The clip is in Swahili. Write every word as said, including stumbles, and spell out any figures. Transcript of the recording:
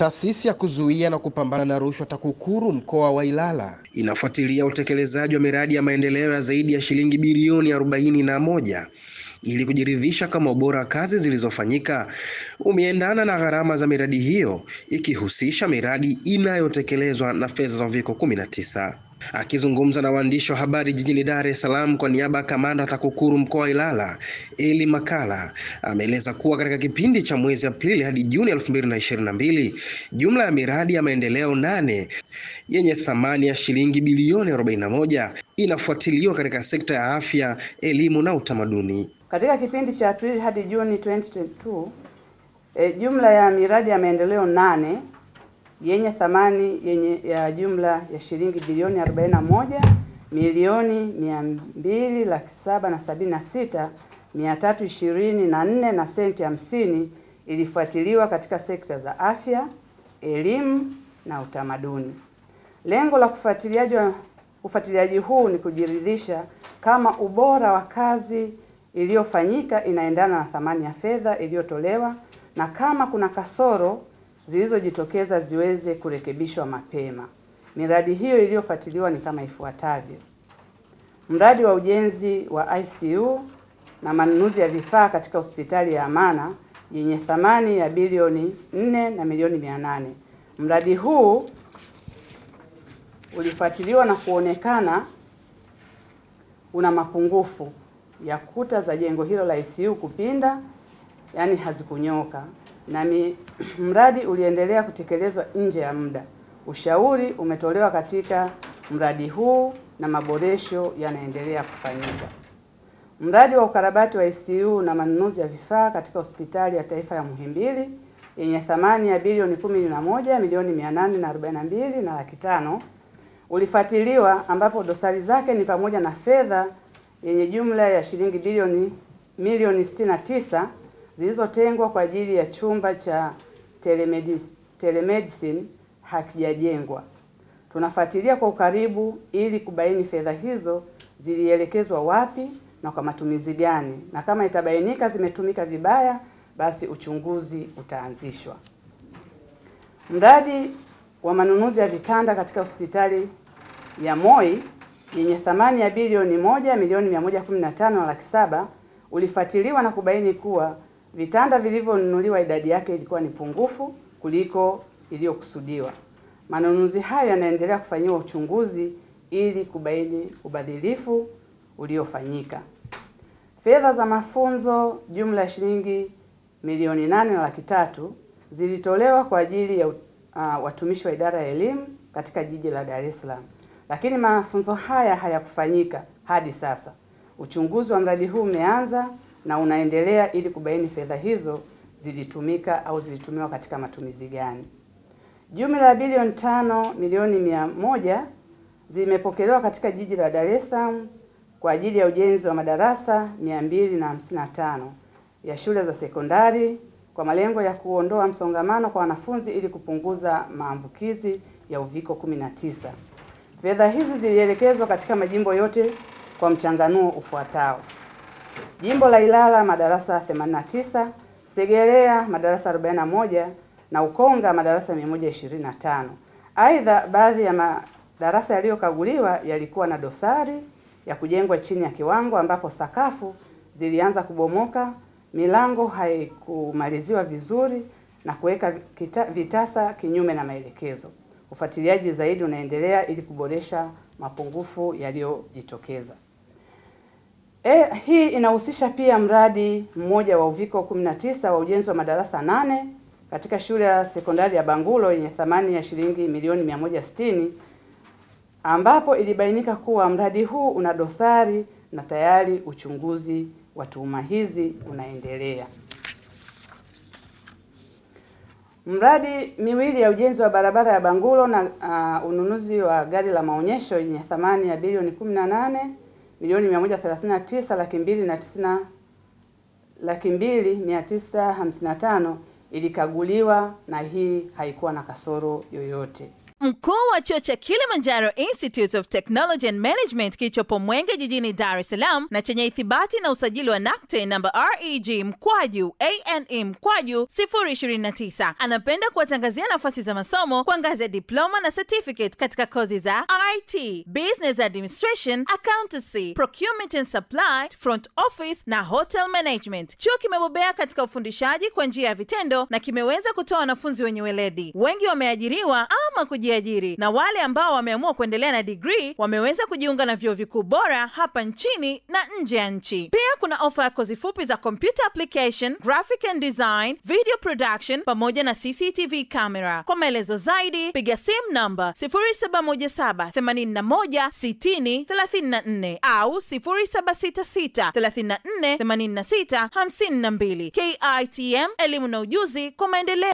Taasisi ya kuzuia na kupambana na rushwa TAKUKURU mkoa wa Ilala inafuatilia utekelezaji wa miradi ya maendeleo ya zaidi ya shilingi bilioni arobaini na moja ili kujiridhisha kama ubora kazi zilizofanyika umeendana na gharama za miradi hiyo, ikihusisha miradi inayotekelezwa na fedha za UVIKO kumi na tisa. Akizungumza na waandishi wa habari jijini Dar es Salaam kwa niaba ya kamanda TAKUKURU mkoa Ilala, Eli Makala ameeleza kuwa katika kipindi cha mwezi Aprili hadi Juni elfu mbili na ishirini na mbili, jumla ya miradi ya maendeleo nane yenye thamani ya shilingi bilioni arobaini na moja inafuatiliwa katika sekta ya afya, elimu na utamaduni. Katika kipindi cha Aprili hadi Juni elfu mbili na ishirini na mbili, e, jumla ya miradi ya maendeleo nane yenye thamani yenye ya jumla ya shilingi bilioni arobaini na moja milioni mbili laki saba na sabini na sita mia tatu ishirini na nne na senti hamsini ilifuatiliwa katika sekta za afya, elimu na utamaduni. Lengo la kufuatiliaji ufuatiliaji huu ni kujiridhisha kama ubora wa kazi iliyofanyika inaendana na thamani ya fedha iliyotolewa, na kama kuna kasoro zilizojitokeza ziweze kurekebishwa mapema. Miradi hiyo iliyofuatiliwa ni kama ifuatavyo: mradi wa ujenzi wa I C U na manunuzi ya vifaa katika hospitali ya Amana yenye thamani ya bilioni nne na milioni mia nane. Mradi huu ulifuatiliwa na kuonekana una mapungufu ya kuta za jengo hilo la I C U kupinda, yani hazikunyoka, na mradi uliendelea kutekelezwa nje ya muda. Ushauri umetolewa katika mradi huu na maboresho yanaendelea kufanyika. Mradi wa ukarabati wa I C U na manunuzi ya vifaa katika hospitali ya taifa ya Muhimbili yenye thamani ya bilioni kumi na moja milioni mia nane arobaini na mbili na laki tano ulifuatiliwa, ambapo dosari zake ni pamoja na fedha yenye jumla ya shilingi bilioni milioni sitini na tisa zilizotengwa kwa ajili ya chumba cha telemedicine, telemedicine hakijajengwa. Tunafuatilia kwa ukaribu ili kubaini fedha hizo zilielekezwa wapi na kwa matumizi gani, na kama itabainika zimetumika vibaya, basi uchunguzi utaanzishwa. Mradi wa manunuzi ya vitanda katika hospitali ya Moi yenye thamani ya bilioni moja milioni mia moja kumi na tano na laki saba ulifuatiliwa na kubaini kuwa vitanda vilivyonunuliwa idadi yake ilikuwa ni pungufu kuliko iliyokusudiwa. Manunuzi haya yanaendelea kufanyiwa uchunguzi ili kubaini ubadhilifu uliofanyika. Fedha za mafunzo jumla ya shilingi milioni nane na laki tatu zilitolewa kwa ajili ya uh, watumishi wa idara ya elimu katika jiji la Dar es Salaam, lakini mafunzo haya hayakufanyika hadi sasa. Uchunguzi wa mradi huu umeanza na unaendelea ili kubaini fedha hizo zilitumika au zilitumiwa katika matumizi gani. Jumla ya bilioni tano milioni mia moja zimepokelewa katika jiji la Dar es Salaam kwa ajili ya ujenzi wa madarasa mia mbili na hamsini na tano ya shule za sekondari kwa malengo ya kuondoa msongamano kwa wanafunzi ili kupunguza maambukizi ya UVIKO kumi na tisa. Fedha hizi zilielekezwa katika majimbo yote kwa mchanganuo ufuatao: jimbo la Ilala madarasa themanini na tisa, Segereya madarasa arobaini na moja na Ukonga madarasa mia moja ishirini na tano. Aidha, baadhi ya madarasa yaliyokaguliwa yalikuwa na dosari ya kujengwa chini ya kiwango, ambapo sakafu zilianza kubomoka, milango haikumaliziwa vizuri na kuweka vitasa kinyume na maelekezo. Ufuatiliaji zaidi unaendelea ili kuboresha mapungufu yaliyojitokeza. E, hii inahusisha pia mradi mmoja wa UVIKO kumi na tisa wa ujenzi wa madarasa nane katika shule ya sekondari ya Bangulo yenye thamani ya shilingi milioni mia moja sitini, ambapo ilibainika kuwa mradi huu una dosari na tayari uchunguzi wa tuhuma hizi unaendelea. Mradi miwili ya ujenzi wa barabara ya Bangulo na uh, ununuzi wa gari la maonyesho yenye thamani ya bilioni kumi na nane milioni mia moja thelathini na tisa laki mbili na tisina laki mbili mia tisa hamsini na tano ilikaguliwa na hii haikuwa na kasoro yoyote. Mkuu wa chuo cha Kilimanjaro Institute of Technology and Management kichopo Mwenge jijini Dar es Salaam na chenye ithibati na usajili wa nakte namba R E G Mkwaju A N M Mkwaju zero two nine anapenda kuwatangazia nafasi za masomo kwa ngazi ya diploma na certificate katika kozi za I T, Business Administration, Accountancy, Procurement and Supply, Front Office na Hotel Management. Chuo kimebobea katika ufundishaji kwa njia ya vitendo na kimeweza kutoa wanafunzi wenye weledi. Wengi wameajiriwa ama kujiajiri na wale ambao wameamua kuendelea na degree wameweza kujiunga na vyuo vikuu bora hapa nchini na nje ya nchi. Pia kuna ofa ya kozi fupi za computer application, graphic and design, video production pamoja na C C T V camera. Kwa maelezo zaidi piga simu namba zero seven one seven eight one six zero three four au zero seven six six three four eight six five two. K I T M, elimu na ujuzi kwa maendeleo.